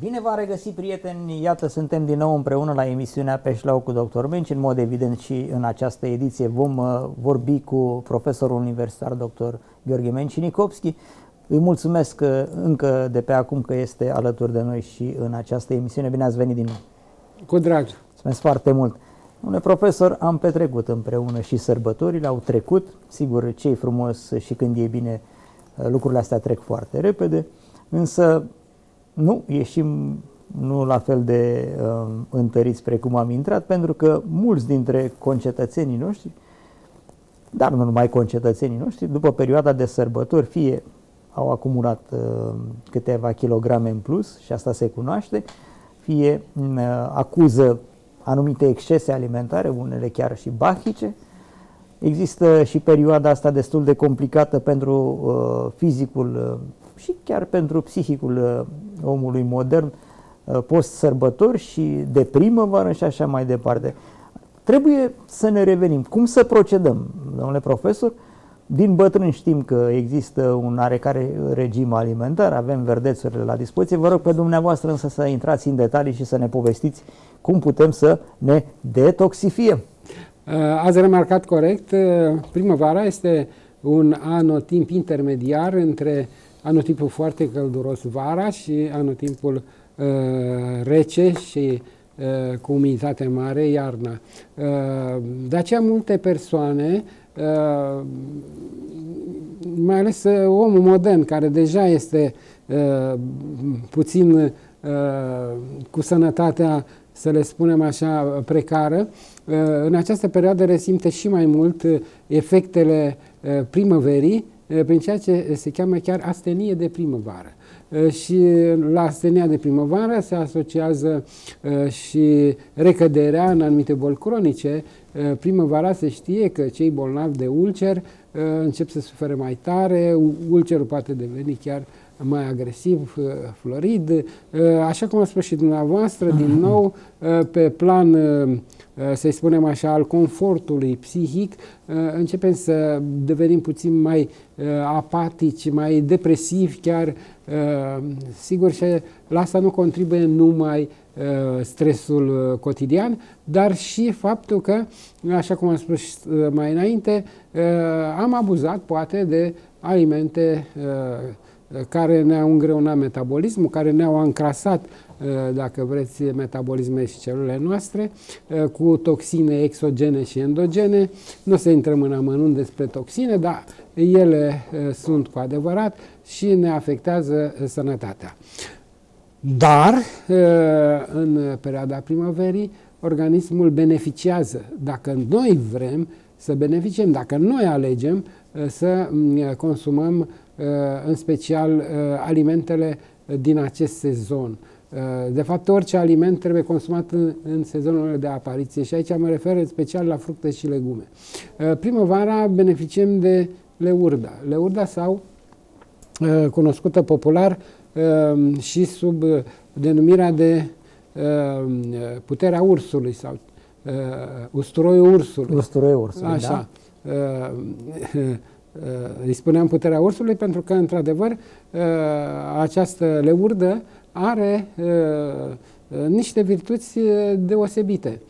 Bine v-am regăsit, prieteni! Iată, suntem din nou împreună la emisiunea Peșlau cu Dr. Menci. În mod evident și în această ediție vom vorbi cu profesorul universitar dr. Gheorghe Menci Nicopski. Îi mulțumesc încă de pe acum că este alături de noi și în această emisiune. Bine ați venit din nou! Cu drag! Mulțumesc foarte mult! Domnule profesor, am petrecut împreună și sărbătorile, au trecut. Sigur, ce-i frumos și când e bine, lucrurile astea trec foarte repede, însă nu ieșim la fel de întăriți precum am intrat, pentru că mulți dintre concetățenii noștri, dar nu numai concetățenii noștri, după perioada de sărbători, fie au acumulat câteva kilograme în plus și asta se cunoaște, fie acuză anumite excese alimentare, unele chiar și bahice. Există și perioada asta destul de complicată pentru fizicul și chiar pentru psihicul omului modern, post-sărbători și de primăvară și așa mai departe. Trebuie să ne revenim. Cum să procedăm, domnule profesor? Din bătrâni știm că există un oarecare regim alimentar, avem verdețurile la dispoziție. Vă rog pe dumneavoastră însă să intrați în detalii și să ne povestiți cum putem să ne detoxifiem. Ați remarcat corect, primăvara este un anotimp intermediar între anotimpul foarte călduros vara și anotimpul rece și cu umiditate mare iarna. De aceea multe persoane, mai ales omul modern care deja este puțin cu sănătatea, să le spunem așa, precară, în această perioadă resimte și mai mult efectele primăverii prin ceea ce se cheamă chiar astenie de primăvară. Și la astenia de primăvară se asociază și recăderea în anumite boli cronice. Primăvara se știe că cei bolnavi de ulcer încep să sufere mai tare, ulcerul poate deveni chiar mai agresiv, florid. Așa cum a spus și dumneavoastră, din nou, pe plan, să-i spunem așa, al confortului psihic, începem să devenim puțin mai apatici, mai depresivi chiar. Sigur, și la asta nu contribuie numai stresul cotidian, dar și faptul că, așa cum am spus mai înainte, am abuzat poate de alimente care ne-au îngreunat metabolismul, care ne-au ancrasat, dacă vreți, metabolismele și celulele noastre cu toxine exogene și endogene. Nu o să intrăm în amănunt despre toxine, dar ele sunt cu adevărat și ne afectează sănătatea. Dar, în perioada primăverii, organismul beneficiază. Dacă noi vrem să beneficiem, dacă noi alegem să consumăm în special alimentele din acest sezon. De fapt, orice aliment trebuie consumat în sezonul de apariție și aici mă refer în special la fructe și legume. Primăvara beneficiem de leurda. Leurda, sau cunoscută popular și sub denumirea de puterea ursului sau usturoiul ursului. Usturoiul ursului, așa. Da. Îi spuneam puterea ursului pentru că, într-adevăr, această leurdă are niște virtuți deosebite.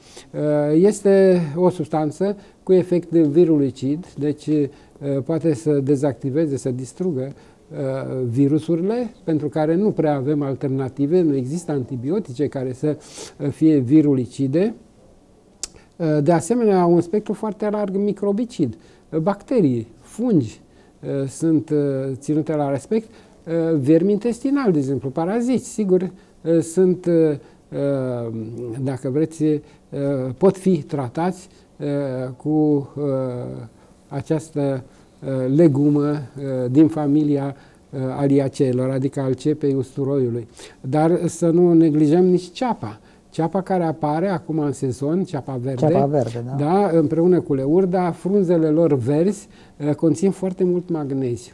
Este o substanță cu efect virulicid, deci poate să dezactiveze, să distrugă virusurile pentru care nu prea avem alternative, nu există antibiotice care să fie virulicide. De asemenea, un spectru foarte larg microbicid, bacterii, fungi sunt ținute la respect, viermi intestinali, de exemplu, paraziți, sigur, sunt, dacă vreți, pot fi tratați cu această legumă din familia aliaceelor, adică al cepei usturoiului. Dar să nu neglijăm nici ceapa. Ceapa care apare acum în sezon, ceapa verde, da. Da, împreună cu leurda, frunzele lor verzi conțin foarte mult magneziu.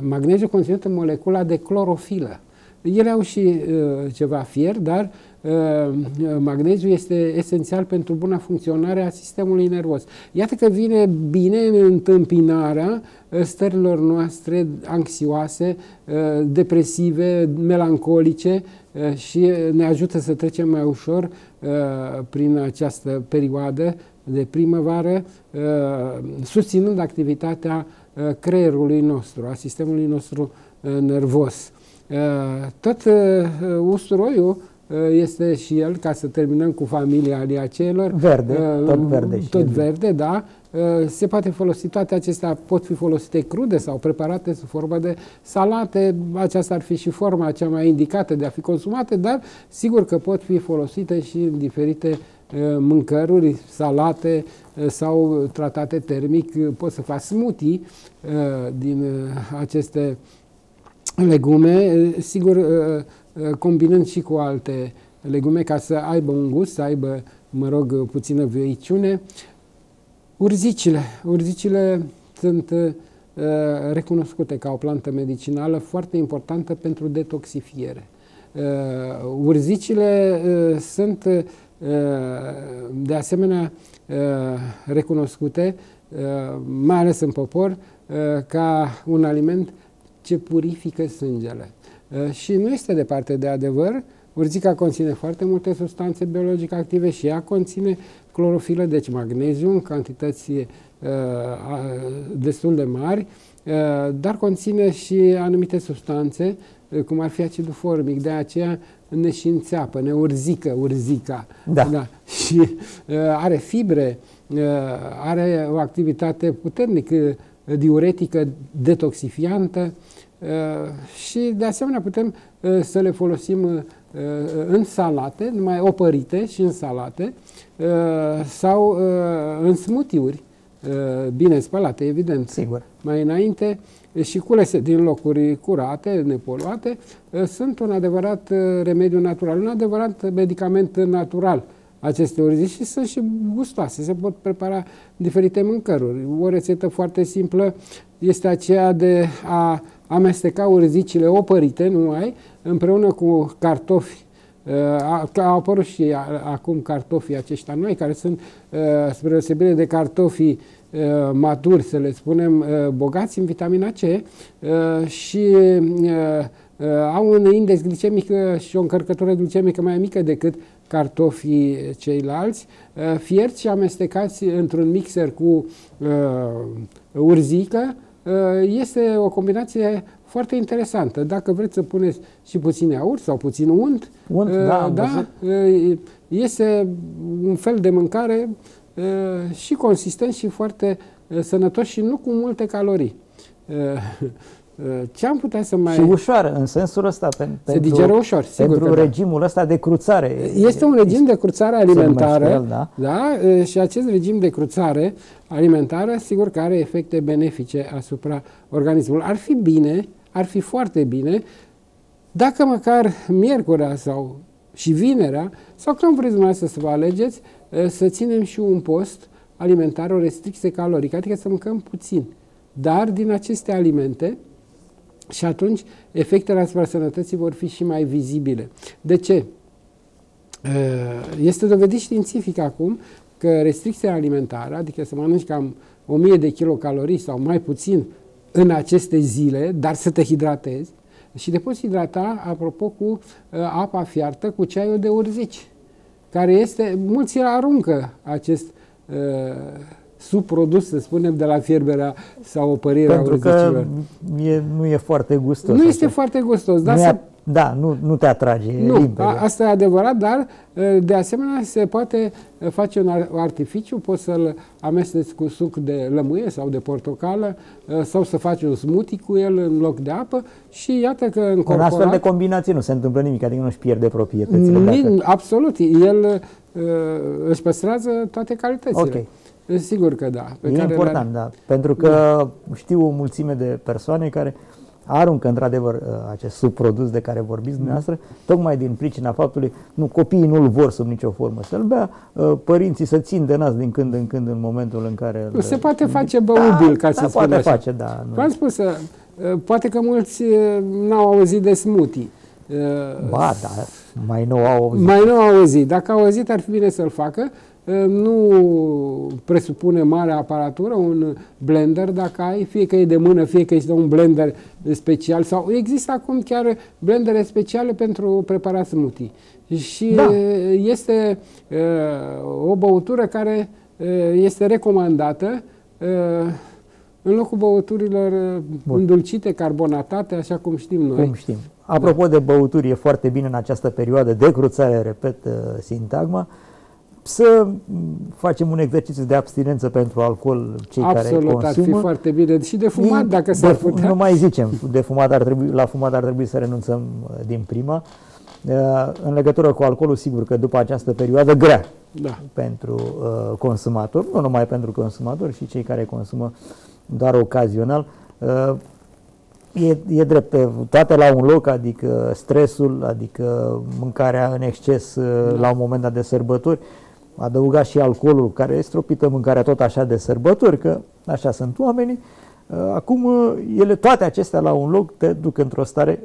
Magneziu conținut în molecula de clorofilă. Ele au și ceva fier, dar magneziul este esențial pentru buna funcționare a sistemului nervos. Iată că vine bine în întâmpinarea stărilor noastre anxioase, depresive, melancolice și ne ajută să trecem mai ușor prin această perioadă de primăvară, susținând activitatea creierului nostru, a sistemului nostru nervos. Tot usturoiul este și el, ca să terminăm cu familia aliaceelor, verde, tot verde, da, se poate folosi, toate acestea pot fi folosite crude sau preparate sub formă de salate, aceasta ar fi și forma cea mai indicată de a fi consumate, dar sigur că pot fi folosite și în diferite mâncăruri, salate sau tratate termic, poți să faci smoothie din aceste legume, sigur combinând și cu alte legume ca să aibă un gust, să aibă, mă rog, puțină vioiciune. Urzicile. Urzicile sunt recunoscute ca o plantă medicinală foarte importantă pentru detoxifiere. Urzicile sunt de asemenea recunoscute, mai ales în popor, ca un aliment ce purifică sângele. Și nu este departe de adevăr, urzica conține foarte multe substanțe biologic active și ea conține clorofilă, deci magneziu, în cantități destul de mari, dar conține și anumite substanțe, cum ar fi acidul formic, de aceea ne și înțeapă, ne urzică urzica. Da. Da. Și are fibre, are o activitate puternic diuretică, detoxifiantă, și de asemenea putem să le folosim în salate, numai opărite și în salate, sau în smoothie-uri, bine spălate, evident, sigur, mai înainte, și culese din locuri curate, nepoluate, sunt un adevărat remediu natural, un adevărat medicament natural aceste urzici și sunt și gustoase, se pot prepara diferite mâncăruri. O rețetă foarte simplă este aceea de a amesteca urzicile opărite, numai, împreună cu cartofi. Au apărut și acum cartofii aceștia noi, care sunt, spre deosebire de cartofii maturi, să le spunem, bogați în vitamina C și au un index glicemic și o încărcătură glicemică mai mică decât cartofii ceilalți, fierți și amestecați într-un mixer cu urzică. Este o combinație foarte interesantă. Dacă vreți să puneți și puțin iaurt sau puțin unt, da, este un fel de mâncare și consistent și foarte sănătos și nu cu multe calorii. Ce am putea să mai... Și ușoară, în sensul ăsta, se digeră ușor, sigur, pentru regimul ăsta de cruțare. Este un regim de cruțare alimentară, el, da? Da, și acest regim de cruțare alimentară, sigur că are efecte benefice asupra organismului. Ar fi bine, ar fi foarte bine, dacă măcar miercurea sau și vinerea, sau când vreți dumneavoastră să vă alegeți, să ținem și un post alimentar, o restricție calorică, adică să mâncăm puțin, dar din aceste alimente. Și atunci efectele asupra sănătății vor fi și mai vizibile. De ce? Este dovedit științific acum că restricția alimentară, adică să mănânci cam 1000 de kilocalorii sau mai puțin în aceste zile, dar să te hidratezi și te poți hidrata, apropo, cu apa fiartă, cu ceaiul de urzici, care este, mulți aruncă acest subprodus, să spunem, de la fierberea sau opărirea urzicilor. Nu e foarte gustos. Nu este foarte gustos, dar... Da, nu te atrage limpede. Asta e adevărat, dar de asemenea se poate face un artificiu, poți să-l amesteci cu suc de lămâie sau de portocală sau să faci un smoothie cu el în loc de apă și iată că în astfel de combinații nu se întâmplă nimic, adică nu-și pierde proprietățile. Absolut, el își păstrează toate calitățile. Okay. Sigur că da. E important, da. Pentru că știu o mulțime de persoane care aruncă într-adevăr acest subprodus de care vorbiți dumneavoastră, tocmai din pricina faptului, copiii nu-l vor sub nicio formă să-l bea, părinții să țin de nas din când în când în momentul în care... Se poate face băubil, ca să spun așa. Face, da. V-am spus, poate că mulți n-au auzit de smoothie. Ba, da. Mai nu au auzit. Mai nu au auzit. Dacă au auzit, ar fi bine să-l facă. Nu presupune mare aparatură un blender, dacă ai, fie că e de mână, fie că este un blender special, sau există acum chiar blendere speciale pentru preparat smoothie. Și da, este o băutură care este recomandată în locul băuturilor îndulcite, carbonatate, așa cum știm noi. Cum știm. Apropo de băuturi, e foarte bine în această perioadă de cruțare, repet sintagma, să facem un exercițiu de abstinență pentru alcool, cei care consumă. Absolut, ar fi foarte bine. Și de fumat, dacă s-ar putea. Nu mai zicem, de fumat ar trebui, la fumat ar trebui să renunțăm din prima. În legătură cu alcoolul, sigur că după această perioadă grea pentru consumator, nu numai pentru consumator, și cei care consumă doar ocazional, e drept, toate la un loc, adică stresul, adică mâncarea în exces la un moment dat de sărbători, adăuga și alcoolul care stropită mâncarea tot așa de sărbători, că așa sunt oamenii. Acum, ele, toate acestea la un loc te duc într-o stare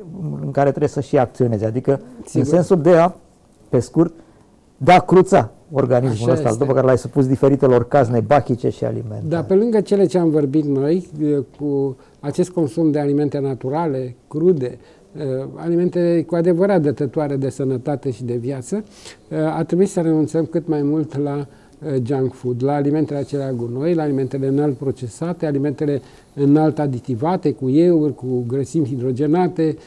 în care trebuie să și acționezi, adică sigur, în sensul de a, pe scurt, de a cruța organismul ăsta, după care l-ai supus diferitelor cazne bachice și alimente. Dar pe lângă cele ce am vorbit noi, cu acest consum de alimente naturale, crude, alimente cu adevărat dătătoare de sănătate și de viață, ar trebui să renunțăm cât mai mult la junk food, la alimentele acelea gunoi, la alimentele înalt procesate, alimentele înalt aditivate, cu ieuri, cu grăsimi hidrogenate,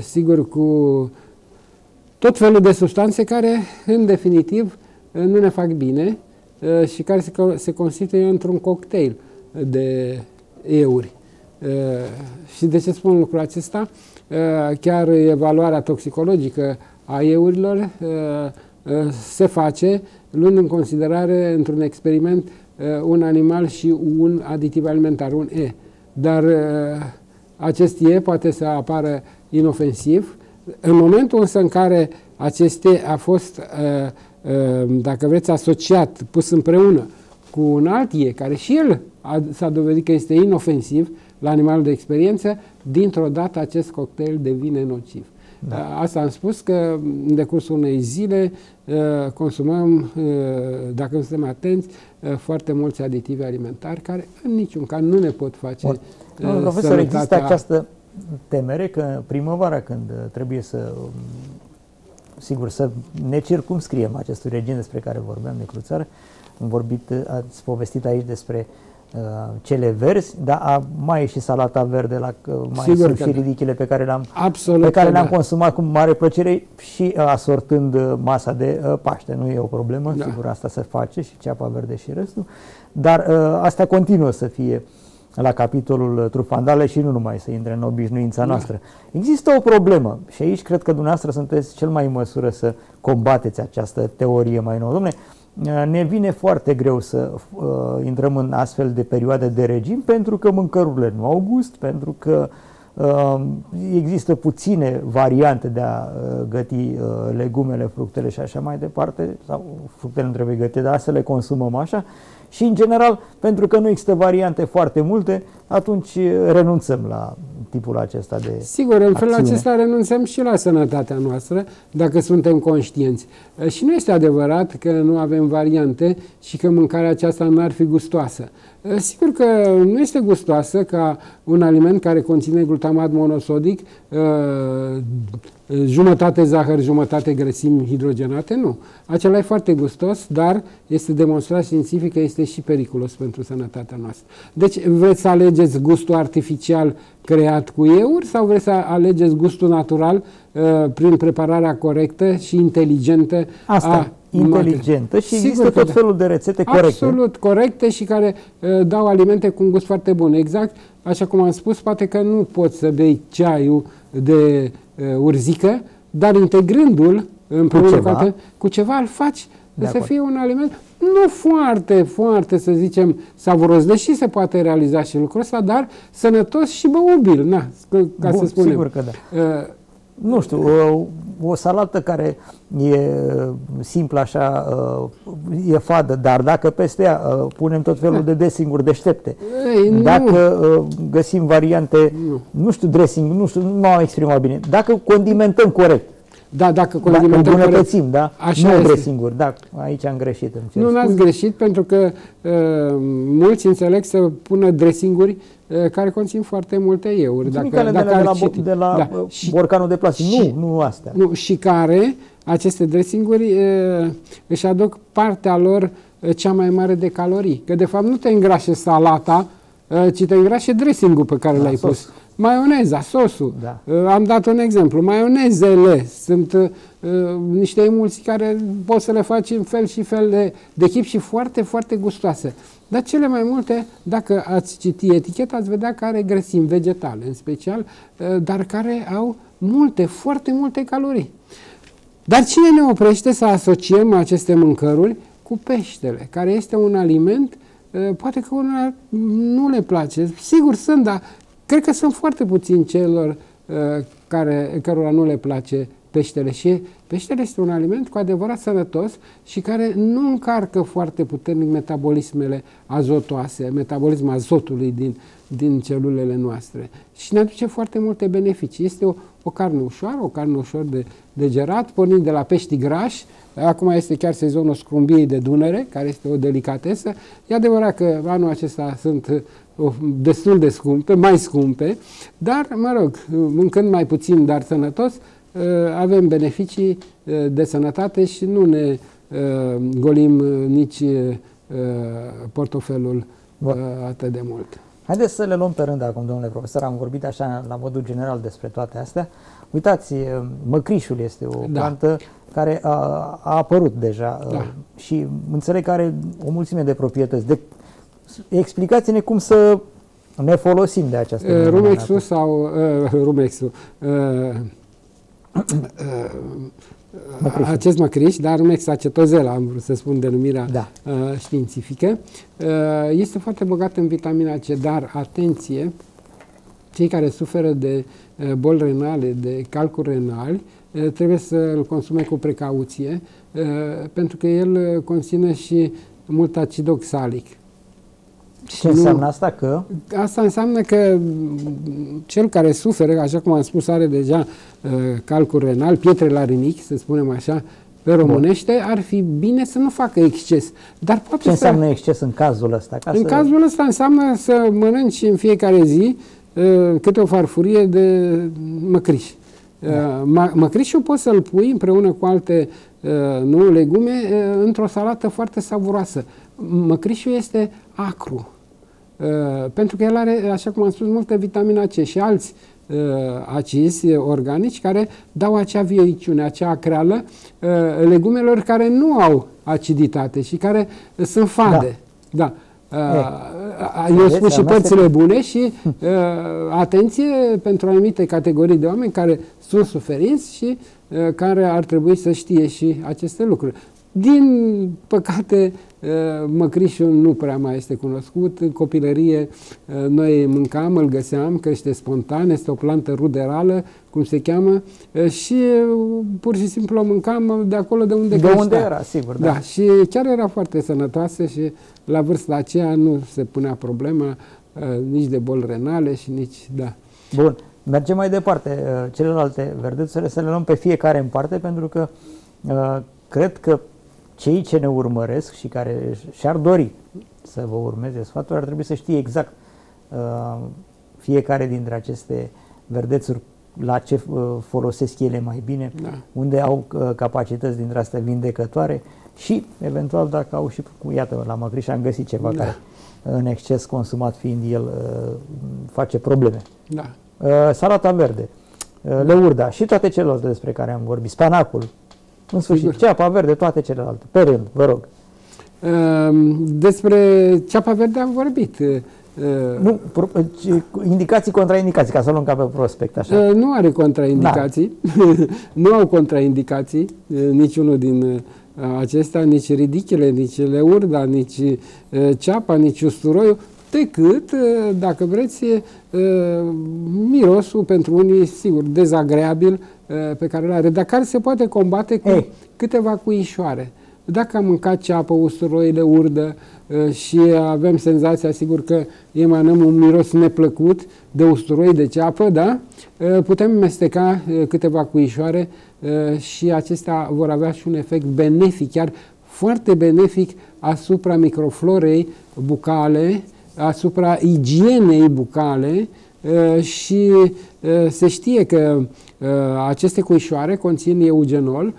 sigur cu tot felul de substanțe care, în definitiv, nu ne fac bine și care se constituie într-un cocktail de euri. Și de ce spun lucrul acesta? Chiar evaluarea toxicologică a eurilor se face luând în considerare într-un experiment un animal și un aditiv alimentar, un E. Dar acest E poate să apară inofensiv. În momentul însă în care acest E a fost, dacă vreți, asociat, pus împreună cu un alt E, care și el s-a dovedit că este inofensiv la animalul de experiență, dintr-o dată acest cocktail devine nociv. Da. Asta am spus, că în decursul unei zile consumăm, dacă nu suntem atenți, foarte mulți aditivi alimentari care în niciun caz nu ne pot face profesor, există această temere că primăvara, când trebuie să, sigur, să ne circumscriem acestui regim despre care vorbeam de cruțare, ați povestit aici despre cele verzi, dar mai e și salata verde, mai sunt și ridichile pe care le-am consumat cu mare plăcere și asortând masa de Paște. Nu e o problemă, sigur, asta se face și ceapa verde și restul, dar asta continuă să fie la capitolul trufandale și nu numai, să intre în obișnuința noastră. Există o problemă și aici cred că dumneavoastră sunteți cel mai în măsură să combateți această teorie mai nouă. Dom'le, ne vine foarte greu să intrăm în astfel de perioade de regim pentru că mâncărurile nu au gust, pentru că există puține variante de a găti legumele, fructele și așa mai departe, sau fructele nu trebuie gătite, dar să le consumăm așa. Și, în general, pentru că nu există variante foarte multe, atunci renunțăm la tipul acesta de Sigur, în felul acesta renunțăm și la sănătatea noastră, dacă suntem conștienți. Și nu este adevărat că nu avem variante și că mâncarea aceasta n-ar fi gustoasă. Sigur că nu este gustoasă ca un aliment care conține glutamat monosodic, jumătate zahăr, jumătate grăsimi hidrogenate, nu. Acela e foarte gustos, dar este demonstrat științific că este și periculos pentru sănătatea noastră. Deci vreți să alegeți gustul artificial creat cu euri sau vreți să alegeți gustul natural prin prepararea corectă și inteligentă inteligentă și există tot felul de rețete corecte. Absolut corecte și care dau alimente cu un gust foarte bun. Exact, așa cum am spus, poate că nu poți să bei ceaiul de urzică, dar integrându-l cu ceva îl faci să fie un aliment nu foarte, foarte, să zicem, savuros, deși se poate realiza și lucrul ăsta, dar sănătos și băubil, ca să spunem. Sigur că da. Nu știu, o salată care e simplă așa, e fadă, dar dacă peste ea punem tot felul de dressing-uri deștepte, dacă găsim variante, nu știu, dressing, nu știu, nu m-am exprimat bine, dacă condimentăm corect, Da, dacă condimentăm îmbunătățim, da? Așa nu este. Singur, da, aici am greșit. Nu n-ați greșit, pentru că mulți înțeleg să pună dressinguri care conțin foarte multe euri. De la borcanul de plastic. Nu astea. Nu, și care, aceste dressinguri, își aduc partea lor cea mai mare de calorii. Că de fapt nu te îngrașe salata, ci te îngrașe dressingul pe care l-ai pus. Maioneza, sosul. Da. Am dat un exemplu. Maionezele sunt niște emulsii care poți să le faci în fel și fel de chip și foarte, foarte gustoase. Dar cele mai multe, dacă ați citi eticheta, ați vedea că are grăsimi vegetale, în special, dar care au multe, foarte multe calorii. Dar cine ne oprește să asociem aceste mâncăruri cu peștele, care este un aliment, poate că unora nu le place. Sigur sunt, dar cred că sunt foarte puțini celor cărora nu le place peștele. Și peștele este un aliment cu adevărat sănătos și care nu încarcă foarte puternic metabolismele azotoase, metabolismul azotului din celulele noastre. Și ne aduce foarte multe beneficii. Este o carne ușoară, o carne ușor de digerat, pornind de la pești grași. Acum este chiar sezonul scrumbiei de Dunăre, care este o delicatesă. E adevărat că anul acesta sunt destul de scumpe, mai scumpe, dar, mă rog, mâncând mai puțin, dar sănătos, avem beneficii de sănătate și nu ne golim nici portofelul atât de mult. Haideți să le luăm pe rând acum, domnule profesor, am vorbit așa la modul general despre toate astea. Uitați, măcrișul este o plantă care a apărut deja și înțeleg că are o mulțime de proprietăți. Explicați-ne cum să ne folosim de această rumexul sau rumexul. Acest măcriș, dar rumex acetozela, am vrut să spun denumirea științifică, este foarte bogat în vitamina C, dar atenție, cei care suferă de boli renale, de calculi renali, trebuie să îl consume cu precauție, pentru că el conține și mult acid oxalic. Ce înseamnă asta? Că? Asta înseamnă că cel care suferă, așa cum am spus, are deja calcul renal, pietre la rinichi, să spunem așa, pe românește, ar fi bine să nu facă exces. Dar poate ce înseamnă exces în cazul ăsta? Cazul ăsta înseamnă să mănânci în fiecare zi câte o farfurie de măcriș. Măcrișul poți să-l pui împreună cu alte legume într-o salată foarte savuroasă. Măcrișul este acru, pentru că el are, așa cum am spus, multă vitamina C și alți acizi organici care dau acea vieiciune, acea acreală legumelor care nu au aciditate și care sunt fade. Da. Eu spun și părțile bune și atenție pentru anumite categorii de oameni care sunt suferinți și care ar trebui să știe și aceste lucruri. Din păcate, măcrișul nu prea mai este cunoscut. În copilărie noi mâncam, îl găseam, crește spontan, este o plantă ruderală, cum se cheamă, și pur și simplu o mâncam de acolo de unde creștea. De unde era, sigur. Da, și chiar era foarte sănătoasă și la vârsta aceea nu se punea problema nici de boli renale și nici, Bun, mergem mai departe. Celelalte verdețele să le luăm pe fiecare în parte, pentru că cred că cei ce ne urmăresc și care și-ar dori să vă urmeze sfatul, ar trebui să știe exact fiecare dintre aceste verdețuri, la ce folosesc ele mai bine, unde au capacități dintre astea vindecătoare și, eventual, dacă au și, iată, la măcriș am găsit ceva care, în exces consumat fiind el, face probleme. Salata verde, leurda și toate celelalte despre care am vorbit, spanacul. În sfârșit, ceapa verde, toate celelalte. Pe rând, vă rog. Despre ceapa verde am vorbit. Nu, indicații, contraindicații, ca să luăm ca pe prospect, așa. Nu are contraindicații. Nu au contraindicații, niciunul din acestea, nici ridichele, nici leurda, nici ceapa, nici usturoiul, decât, dacă vreți, mirosul pentru unii, sigur, dezagreabil, pe care îl are, dar care se poate combate cu câteva cuișoare. Dacă am mâncat ceapă, usturoi, leurdă și avem senzația, sigur că emanăm un miros neplăcut de usturoi, de ceapă, da? Putem amesteca câteva cuișoare și acestea vor avea și un efect benefic, chiar foarte benefic asupra microflorei bucale, asupra igienei bucale și se știe că aceste cuișoare conțin eugenol,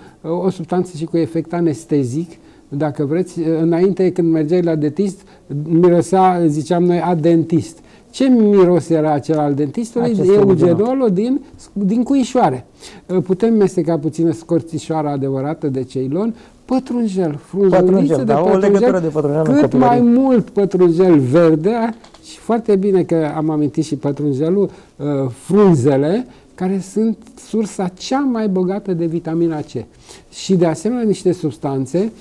o substanță și cu efect anestezic. Dacă vreți, înainte când mergeai la dentist, mirosea, ziceam noi, a dentist. Ce miros era acela al dentistului? Eugenolul din cuișoare. Putem mesteca puțină scorțișoara adevărată de ceilon, pătrunjel, frunzuliță de pătrunjel, cât mai mult pătrunjel verde și foarte bine că am amintit și pătrunjelul, frunzele, care sunt sursa cea mai bogată de vitamina C și de asemenea niște substanțe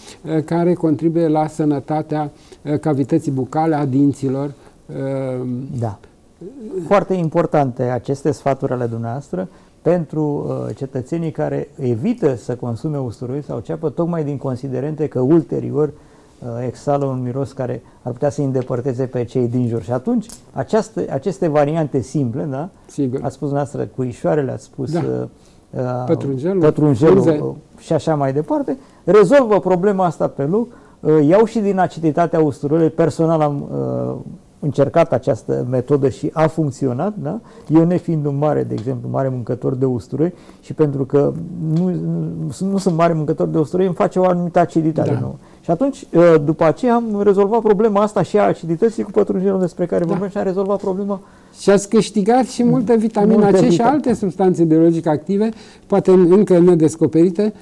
care contribuie la sănătatea cavității bucale, a dinților. Da. Foarte importante aceste sfaturi ale dumneavoastră pentru cetățenii care evită să consume usturoi sau ceapă, tocmai din considerente că ulterior exhală un miros care ar putea să îi îndepărteze pe cei din jur. Și atunci, aceste variante simple, da? Sigur. Ați spus dumneavoastră cuișoarele, ați spus da. Pătrunjelul și așa mai departe, rezolvă problema asta pe loc. Iau și din aciditatea usturoiului. Personal am încercat această metodă și a funcționat, da? Eu nefiind un mare, de exemplu, mare mâncător de usturoi și pentru că nu sunt mare mâncător de usturoi, îmi face o anumită aciditate da. Nouă. Și atunci, după aceea, am rezolvat problema asta și a acidității cu pătrunjelul despre care vorbim și am rezolvat problema. Și ați câștigat și multă vitamina C și alte substanțe biologic active, poate încă nedescoperite,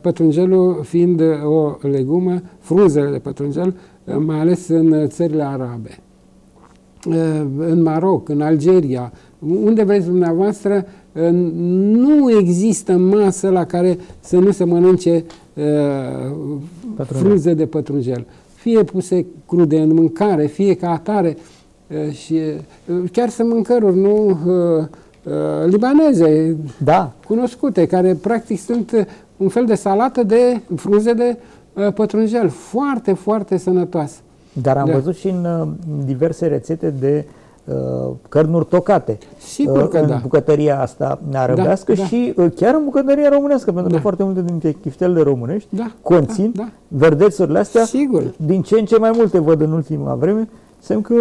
pătrunjelul fiind o legumă, frunzele de pătrunjel, mai ales în țările arabe, în Maroc, în Algeria, unde vreți dumneavoastră, nu există masă la care să nu se mănânce frunze de pătrunjel. Fie puse crude în mâncare, fie ca atare, și chiar sunt mâncăruri nu libaneze, da. Cunoscute, care practic sunt un fel de salată de frunze de pătrunjel, foarte, foarte sănătoasă. Dar am văzut și în diverse rețete de cărnuri tocate. Sigur că în bucătăria asta arăbească și chiar în bucătăria românească, pentru că foarte multe dintre chiftelele românești conțin verdețurile astea. Sigur. Din ce în ce mai multe văd în ultima vreme, semn că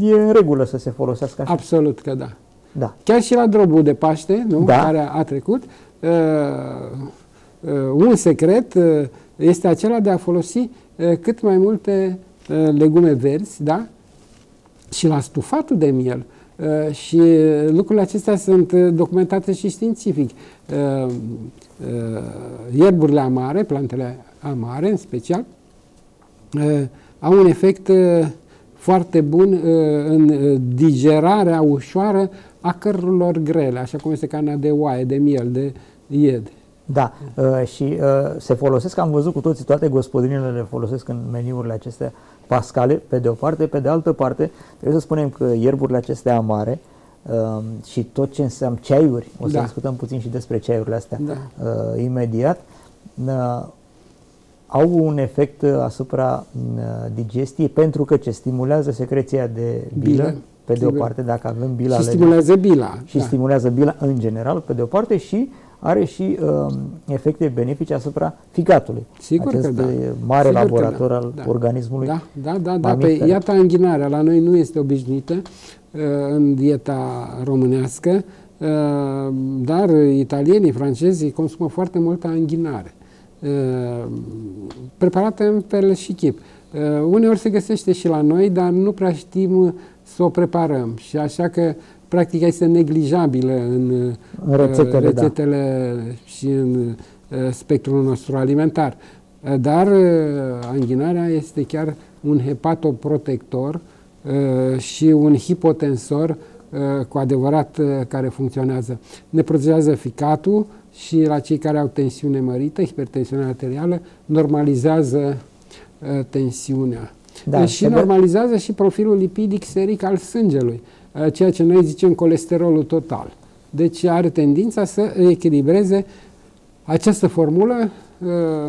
e în regulă să se folosească așa. Absolut că da. Da. Chiar și la drobul de Paște, nu? Da. Care a trecut, un secret este acela de a folosi cât mai multe legume verzi, da? Și la stufatul de miel. Și lucrurile acestea sunt documentate și științific. Ierburile amare, plantele amare în special, au un efect foarte bun în digerarea ușoară a cărurilor grele, așa cum este cana de oaie, de miel, de ied. Da, și se folosesc, am văzut cu toții, toate gospodinile le folosesc în meniurile acestea pascale, pe de o parte, pe de altă parte, trebuie să spunem că ierburile acestea amare și tot ce înseamnă ceaiuri, o să discutăm puțin și despre ceaiurile astea imediat, au un efect asupra digestiei pentru că ce stimulează secreția de bilă, pe de o parte, dacă avem bila. Și stimulează bila. Și stimulează bila în general, pe de o parte, și are și efecte benefice asupra ficatului. Sigur că da. Mare laborator al organismului. Da. Păi, iată anghinarea. La noi nu este obișnuită în dieta românească, dar italienii, francezii consumă foarte multă anghinare. Preparată în fel și chip. Uneori se găsește și la noi, dar nu prea știm să o preparăm și așa că practic este neglijabilă în rețetele și în spectrul nostru alimentar. Dar anghinarea este chiar un hepatoprotector și un hipotensor cu adevărat care funcționează. Ne protejează ficatul și la cei care au tensiune mărită, hipertensiune arterială, normalizează tensiunea. Da, și normalizează și profilul lipidic seric al sângelui, ceea ce noi zicem colesterolul total. Deci are tendința să echilibreze această formulă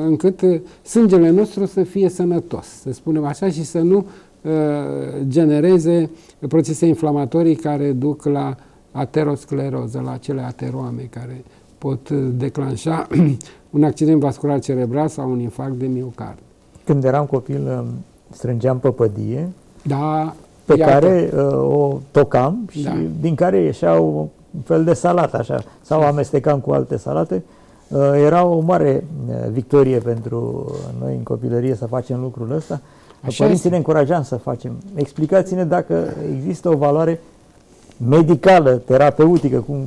încât sângele nostru să fie sănătos, să spunem așa, și să nu genereze procese inflamatorii care duc la ateroscleroză, la acele ateroame care pot declanșa un accident vascular cerebral sau un infarct de miocard. Când eram copil, strângeam păpădie, da, pe care o tocam și da, din care ieșeau un fel de salată, așa, sau amestecam cu alte salate. Era o mare victorie pentru noi în copilărie să facem lucrul ăsta. Părinții ne încurajam să facem. Explicați-ne dacă există o valoare medicală, terapeutică, cum...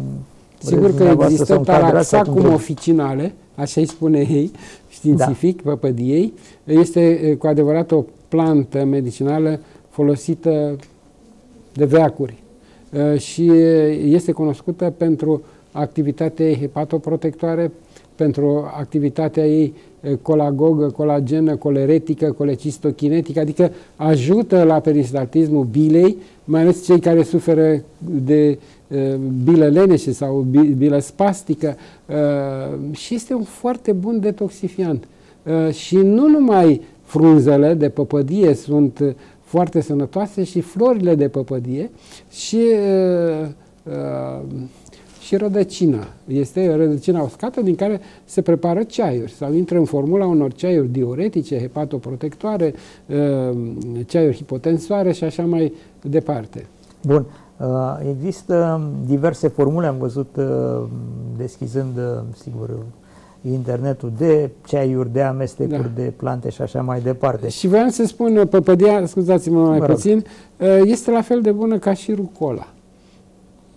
Sigur că există taraxacum oficinale, așa îi spune ei, științific, da, păpădiei. Este cu adevărat o plantă medicinală folosită de veacuri și este cunoscută pentru activitatea ei hepatoprotectoare, pentru activitatea ei colagogă, colagenă, coleretică, colecistochinetică, adică ajută la peristaltismul bilei, mai ales cei care suferă de bilă leneșe sau bilă spastică, și este un foarte bun detoxifiant. Și nu numai frunzele de păpădie sunt foarte sănătoase, și florile de păpădie și rădăcina. Este rădăcina uscată din care se prepară ceaiuri sau intră în formula unor ceaiuri diuretice, hepatoprotectoare, ceaiuri hipotensoare și așa mai departe. Bun. Există diverse formule, am văzut deschizând, sigur, internetul, de ceaiuri, de amestecuri, da, de plante și așa mai departe. Și voiam să spun, păpădia, scuzați-mă mai puțin, este la fel de bună ca și rucola.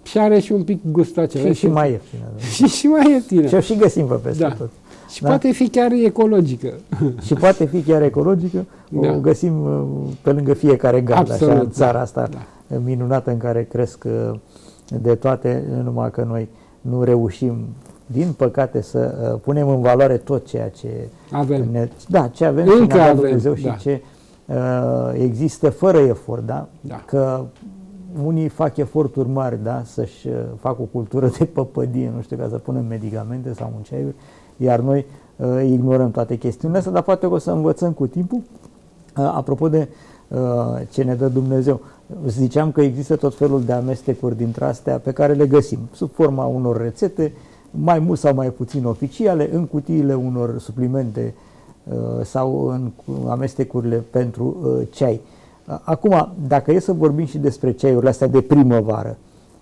Și are și un pic gustul acela. Și mai ieftină. Și mai ieftină. Și o și găsim pe peste, da, tot. Și da, poate fi chiar ecologică. Și poate fi chiar ecologică. Da. O găsim pe lângă fiecare gard, așa, în țara asta, da, minunată, în care cresc de toate, numai că noi nu reușim, din păcate, să punem în valoare tot ceea ce avem. Da, ce avem și ne-a dat Dumnezeu, da, și ce există fără efort, da? Da. Că unii fac eforturi mari, da, să-și facă o cultură de păpădie, nu știu, ca să punem medicamente sau un ceaiuri, iar noi ignorăm toate chestiunile astea, dar poate o să învățăm cu timpul. Apropo de ce ne dă Dumnezeu, ziceam că există tot felul de amestecuri dintre astea pe care le găsim sub forma unor rețete, mai mult sau mai puțin oficiale, în cutiile unor suplimente sau în amestecurile pentru ceai. Acum, dacă e să vorbim și despre ceaiurile astea de primăvară,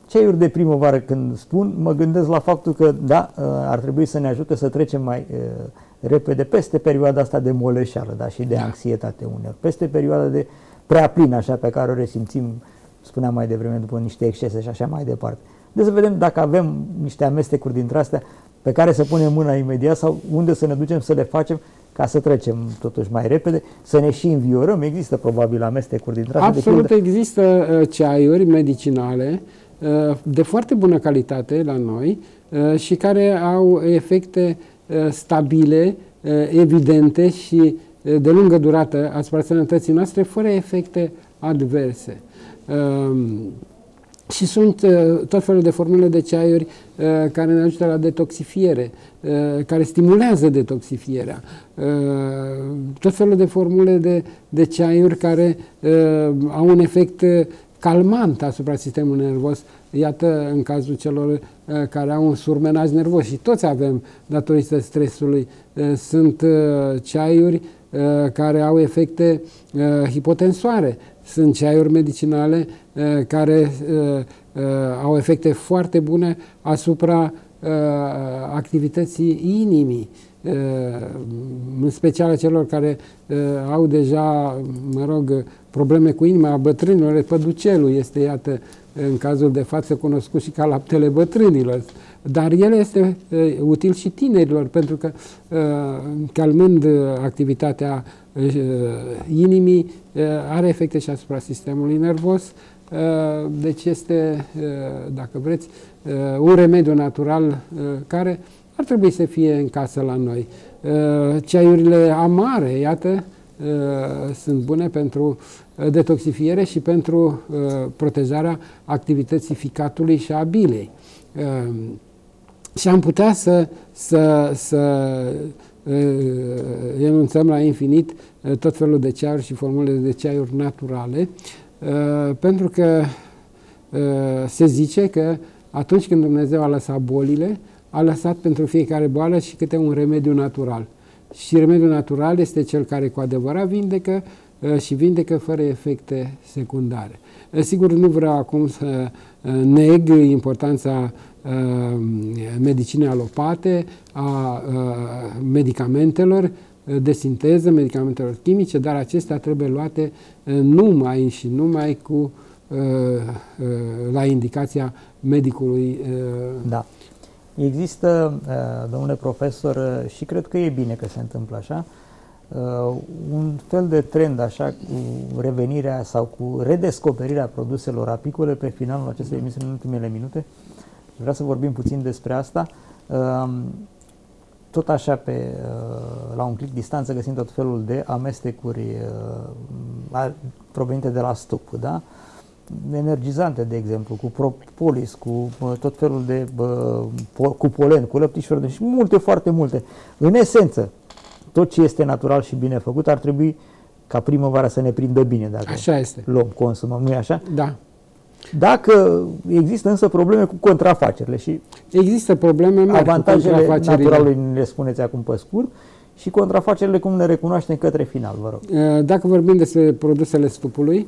ceaiuri de primăvară, când spun, mă gândesc la faptul că, da, ar trebui să ne ajute să trecem mai repede peste perioada asta de moleșeală, da, și de anxietate uneori, peste perioada de prea plină, așa, pe care o resimțim, spuneam mai devreme, după niște excese și așa mai departe. Deci să vedem dacă avem niște amestecuri dintre astea pe care să punem mâna imediat sau unde să ne ducem să le facem, ca să trecem totuși mai repede, să ne și înviorăm. Există probabil amestecuri dintre astea. Absolut, există ceaiuri medicinale de foarte bună calitate la noi și care au efecte stabile, evidente și de lungă durată asupra sănătății noastre, fără efecte adverse. Și sunt tot felul de formule de ceaiuri care ne ajută la detoxifiere, care stimulează detoxifierea. Tot felul de formule de ceaiuri care au un efect calmant asupra sistemului nervos. Iată, în cazul celor care au un surmenaj nervos, și toți avem datorită stresului, sunt ceaiuri care au efecte hipotensoare. Sunt ceaiuri medicinale care au efecte foarte bune asupra activității inimii, în special celor care au deja, mă rog, probleme cu inima, a bătrânilor. Păducelul este, iată, în cazul de față, cunoscut și ca laptele bătrânilor, dar el este util și tinerilor, pentru că calmând activitatea inimii, are efecte și asupra sistemului nervos. Deci este, dacă vreți, un remediu natural care ar trebui să fie în casă la noi. Ceaiurile amare, iată, sunt bune pentru detoxifiere și pentru protejarea activității ficatului și a bilei. Și am putea să enunțăm la infinit tot felul de ceaiuri și formule de ceaiuri naturale, pentru că se zice că atunci când Dumnezeu a lăsat bolile, a lăsat pentru fiecare boală și câte un remediu natural. Și remediul natural este cel care cu adevărat vindecă și vindecă fără efecte secundare. Sigur, nu vreau acum să neg importanța medicinei alopate, a medicamentelor de sinteză, medicamentelor chimice, dar acestea trebuie luate numai și numai cu la indicația medicului. Da. Există, domnule profesor, și cred că e bine că se întâmplă așa, un fel de trend așa cu revenirea sau cu redescoperirea produselor apicole pe finalul acestei emisiuni, în ultimele minute. Vreau să vorbim puțin despre asta. Tot așa, la un clic distanță, găsim tot felul de amestecuri provenite de la stup, da? Energizante, de exemplu, cu propolis, cu tot felul de cu polen, cu lăptișuri și multe, foarte multe. În esență, tot ce este natural și bine făcut ar trebui ca primăvara să ne prindă bine, dacă așa este. Luăm, consumăm, nu-i așa? Da. Dacă există însă probleme cu contrafacerile și există probleme mari cu avantajele naturalului, le spuneți acum pe scurt, și contrafacerile cum le recunoaștem către final, vă rog. Dacă vorbim despre produsele stupului,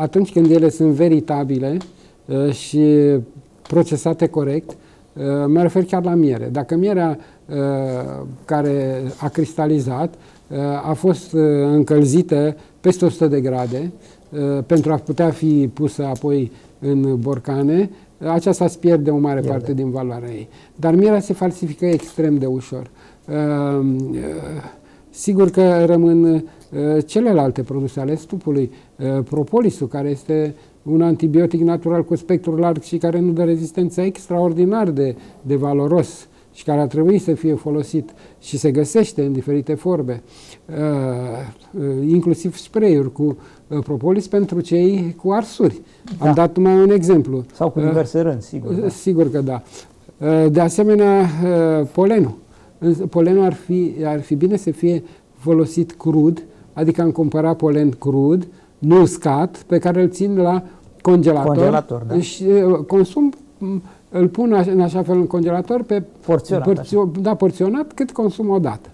atunci când ele sunt veritabile și procesate corect, mă refer chiar la miere. Dacă mierea care a cristalizat a fost încălzită peste 100 de grade pentru a putea fi pusă apoi în borcane, aceasta îți pierde o mare parte din valoarea ei. Dar mierea se falsifică extrem de ușor. Sigur că rămân celelalte produse ale stupului, propolisul, care este un antibiotic natural cu spectru larg și care nu dă rezistență extraordinar de valoros și care ar trebui să fie folosit și se găsește în diferite forme, inclusiv spray-uri cu propolis pentru cei cu arsuri. Da. Am dat numai un exemplu. Sau cu diverse rând, sigur. Da. Sigur că da. De asemenea, polenul. Polenul ar fi bine să fie folosit crud, adică am cumpărat polen crud, nu uscat, pe care îl țin la congelator da. Și consum, îl pun în așa fel în congelator, pe porționat cât consum odată.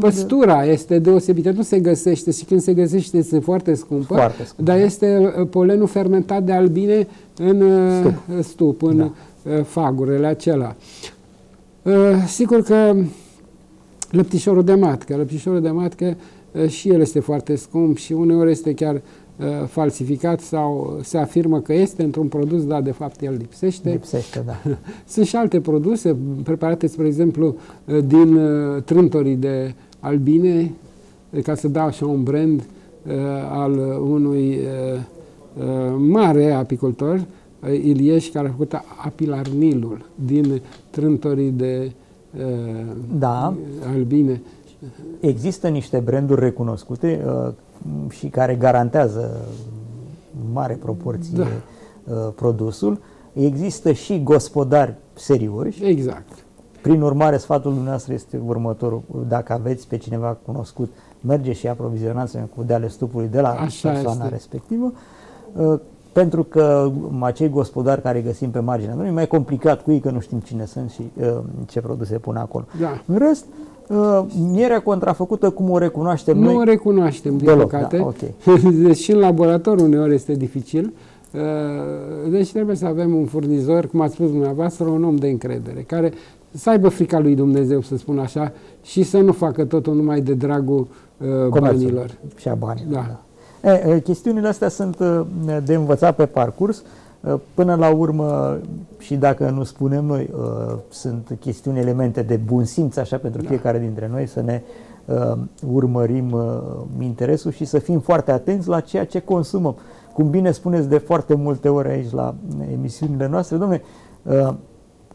Păstura este deosebită, nu se găsește și când se găsește este foarte scumpă, dar este polenul fermentat de albine în stup, în fagurile acelea. Sigur că lăptișorul de matcă, și el este foarte scump și uneori este chiar falsificat sau se afirmă că este într-un produs, dar de fapt el lipsește. Lipsește, da. Sunt și alte produse preparate, spre exemplu, din trântorii de albine, ca să dau așa un brand al unui mare apicultor, Ilieș, care a făcut apilarnilul din trântorii de albine. Există niște branduri recunoscute și care garantează în mare proporție produsul. Există și gospodari serioși. Exact. Prin urmare, sfatul dumneavoastră este următorul. Dacă aveți pe cineva cunoscut, mergeți și aprovizionați-vă cu deale stupului de la persoana respectivă. Pentru că acei gospodari care găsim pe marginea drumului, e mai complicat cu ei, că nu știm cine sunt și ce produse pun acolo. Da. În rest, mierea contrafăcută, cum o recunoaștem noi? Nu o recunoaștem, din păcate. Da, okay. Deci și în laborator uneori este dificil. Deci trebuie să avem un furnizor, cum ați spus dumneavoastră, un om de încredere, care să aibă frica lui Dumnezeu, să spun așa, și să nu facă totul numai de dragul banilor. Și a banilor, da. Chestiunile astea sunt de învățat pe parcurs. Până la urmă, și dacă nu spunem noi, sunt chestiuni, elemente de bun simț, așa, pentru fiecare dintre noi, să ne urmărim interesul și să fim foarte atenți la ceea ce consumăm. Cum bine spuneți de foarte multe ori aici la emisiunile noastre, dom'le,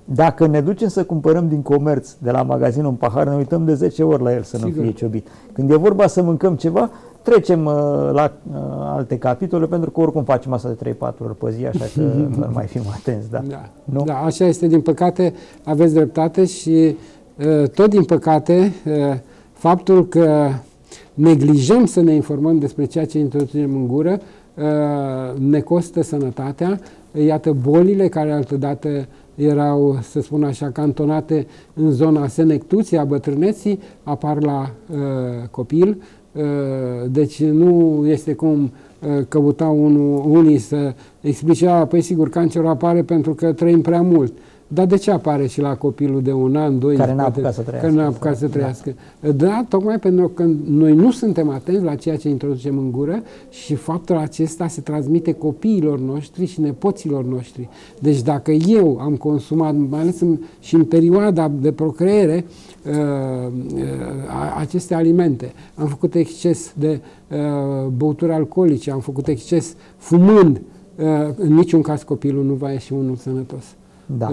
dacă ne ducem să cumpărăm din comerț, de la magazin, un pahar, ne uităm de 10 ori la el să nu fie ciobit. Când e vorba să mâncăm ceva, trecem la alte capitole, pentru că oricum facem asta de 3-4 ori pe zi, așa că nu mai fim atenți. Da, așa este, din păcate aveți dreptate și tot din păcate, faptul că neglijăm să ne informăm despre ceea ce introducem în gură ne costă sănătatea. Iată, bolile care altădată erau, să spun așa, cantonate în zona senectuții, a bătrâneții, apar la copil. Deci nu este cum căuta unii să explice, păi sigur, cancerul apare pentru că trăim prea mult. Dar de ce apare și la copilul de 1 an, 2, care n-a apucat să trăiască? Da, tocmai pentru că noi nu suntem atenți la ceea ce introducem în gură și faptul acesta se transmite copiilor noștri și nepoților noștri. Deci dacă eu am consumat, mai ales și în perioada de procreere, aceste alimente, am făcut exces de băuturi alcoolice, am făcut exces fumând, în niciun caz copilul nu va ieși unul sănătos. Da.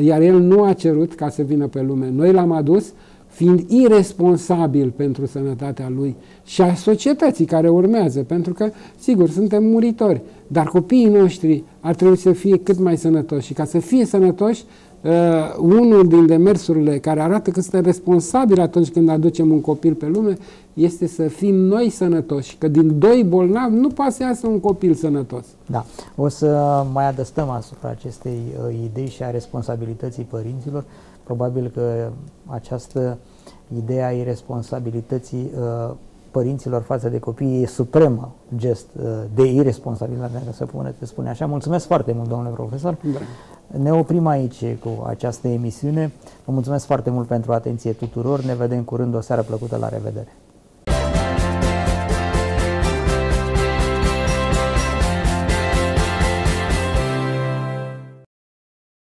Iar el nu a cerut ca să vină pe lume. Noi l-am adus fiind iresponsabil pentru sănătatea lui și a societății care urmează, pentru că, sigur, suntem muritori, dar copiii noștri ar trebui să fie cât mai sănătoși. Și ca să fie sănătoși, unul din demersurile care arată că suntem responsabili atunci când aducem un copil pe lume este să fim noi sănătoși, că din 2 bolnavi nu poate să iasă un copil sănătos. Da. O să mai adăstăm asupra acestei idei și a responsabilității părinților. Probabil că această idee a iresponsabilității părinților față de copii e supremă gest de iresponsabilitate, dacă se spune așa. Mulțumesc foarte mult, domnule profesor. Da. Ne oprim aici cu această emisiune. Vă mulțumesc foarte mult pentru atenție tuturor. Ne vedem curând. O seară plăcută. La revedere!